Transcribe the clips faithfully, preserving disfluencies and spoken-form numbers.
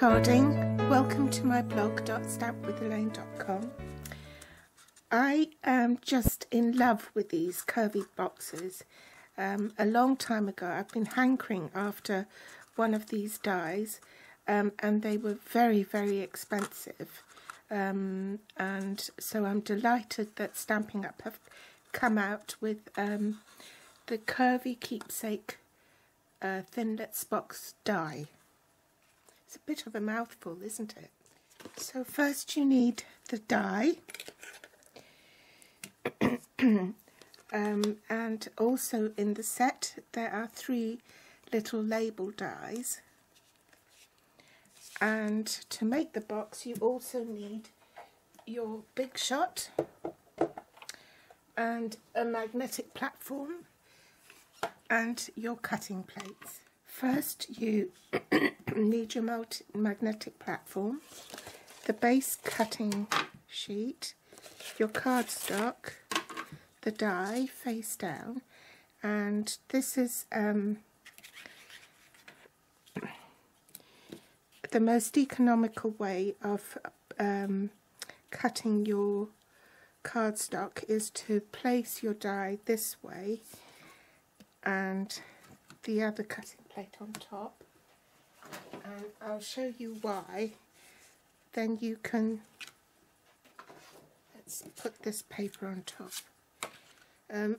Harding, welcome to my blog .stamp with elaine dot com. I am just in love with these curvy boxes. Um, a long time ago I've been hankering after one of these dies, um, and they were very very expensive, um, and so I'm delighted that Stampin' Up have come out with um, the Curvy Keepsake uh, Thinlets Box die. It's a bit of a mouthful, isn't it? So first you need the die, um, and also in the set there are three little label dies. And to make the box you also need your Big Shot and a magnetic platform and your cutting plates. First you need your multi magnetic platform, the base cutting sheet, your cardstock, the die face down, and this is um, the most economical way of um, cutting your cardstock is to place your die this way and the other cutting plate on top, and I'll show you why. Then you can, let's put this paper on top. Um,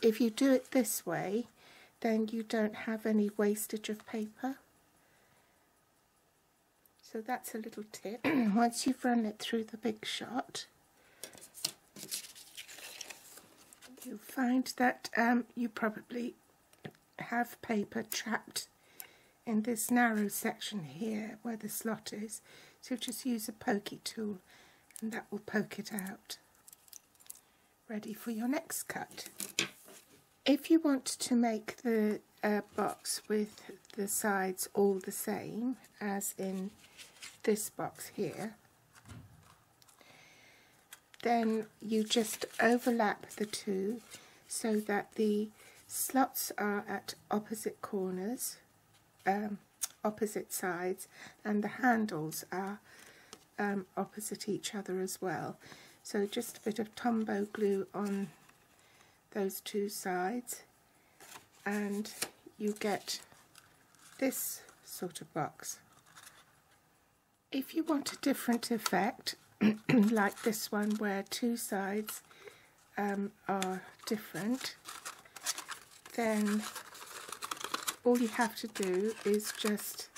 if you do it this way then you don't have any wastage of paper, so that's a little tip. Once you've run it through the Big Shot you'll find that um, you probably have paper trapped in this narrow section here where the slot is, so just use a pokey tool and that will poke it out. Ready for your next cut. If you want to make the uh, box with the sides all the same as in this box here, then you just overlap the two so that the slots are at opposite corners, um, opposite sides, and the handles are um, opposite each other as well. So just a bit of Tombow glue on those two sides and you get this sort of box. If you want a different effect like this one where two sides um, are different, then all you have to do is just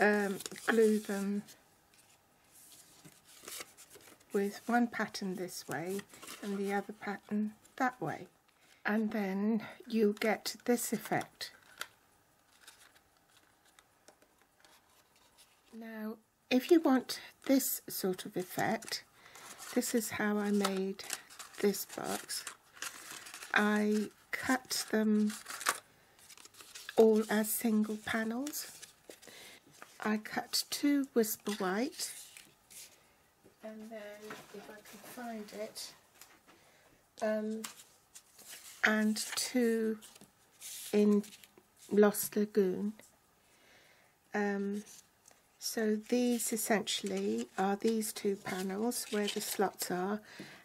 um, glue them with one pattern this way and the other pattern that way, and then you get this effect. Now if you want this sort of effect, this is how I made this box. I cut them all as single panels. I cut two Whisper White, and then if I can find it, um, and two in Lost Lagoon. Um, so these essentially are these two panels where the slots are,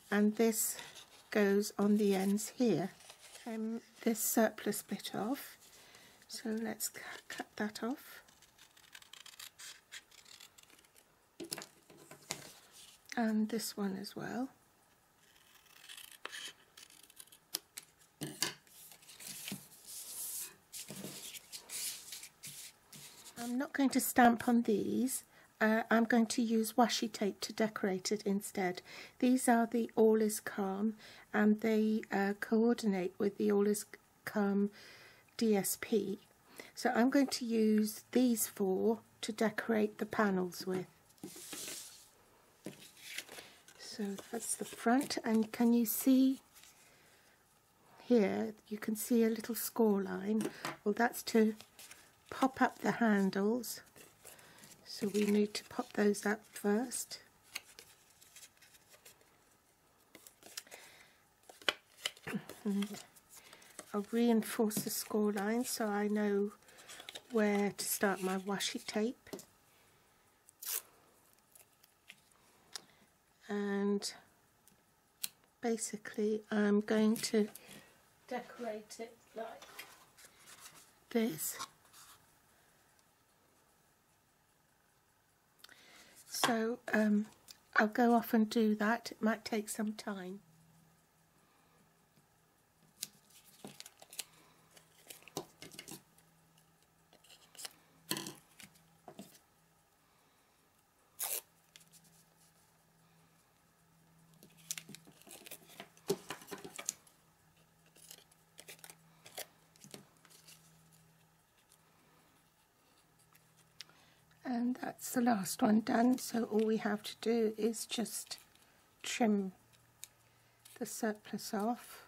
and this goes on the ends here. Um, this surplus bit off, so let's cut that off. And this one as well. I'm not going to stamp on these. Uh, I'm going to use washi tape to decorate it instead. These are the All Is Calm, and they uh, coordinate with the All Is Calm D S P. So I'm going to use these four to decorate the panels with. So that's the front, and can you see here, you can see a little score line. Well, that's to pop up the handles. So we need to pop those up first. And I'll reinforce the score line so I know where to start my washi tape, and basically I'm going to decorate it like this. So um, I'll go off and do that. It might take some time. And that's the last one done, so all we have to do is just trim the surplus off.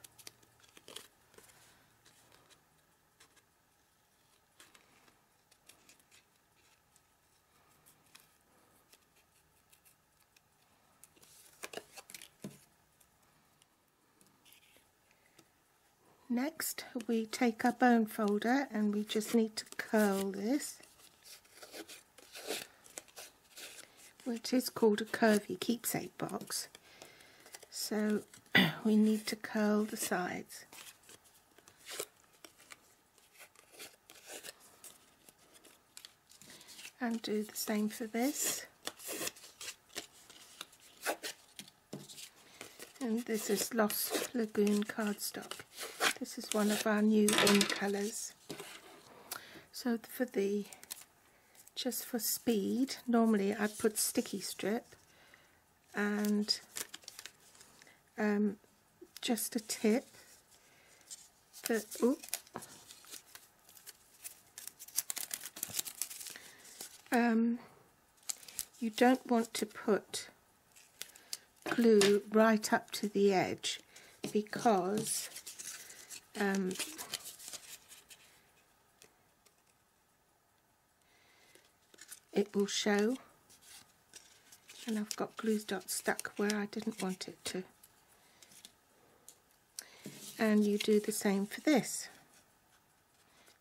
Next, we take our bone folder and we just need to curl this, which is called a curvy keepsake box. So we need to curl the sides. And do the same for this. And this is Lost Lagoon cardstock. This is one of our new in colours. So for the Just for speed, normally I put sticky strip, and um, just a tip that, ooh, um, you don't want to put glue right up to the edge, because um, it will show, and I've got glue dots stuck where I didn't want it to. And you do the same for this.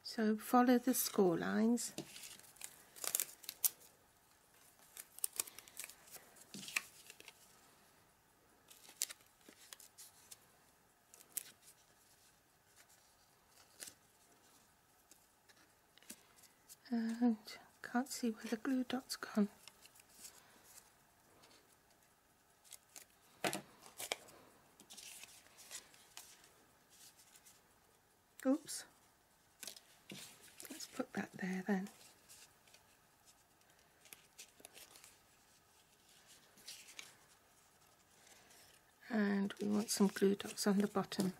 So follow the score lines. And can't see where the glue dot's gone. Oops. Let's put that there then. And we want some glue dots on the bottom.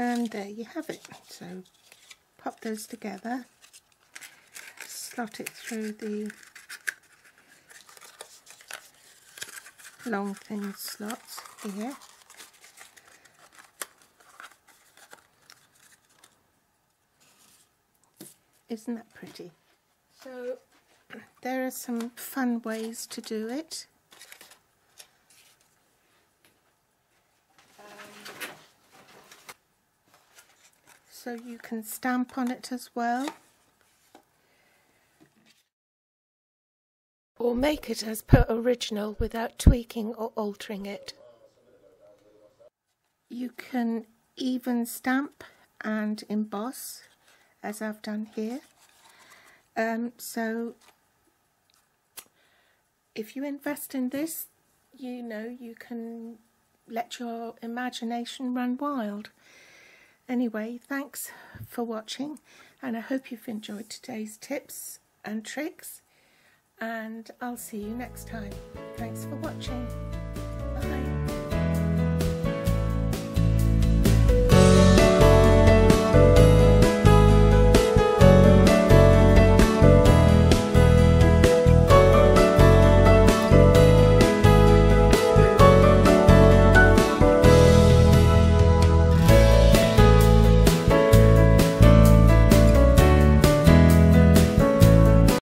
And there you have it. So pop those together, slot it through the long thin slots here, isn't that pretty? So there are some fun ways to do it. So you can stamp on it as well, or make it as per original without tweaking or altering it. You can even stamp and emboss, as I've done here. Um, so if you invest in this, you know, you can let your imagination run wild. Anyway, thanks for watching, and I hope you've enjoyed today's tips and tricks, and I'll see you next time. Thanks for watching. Bye.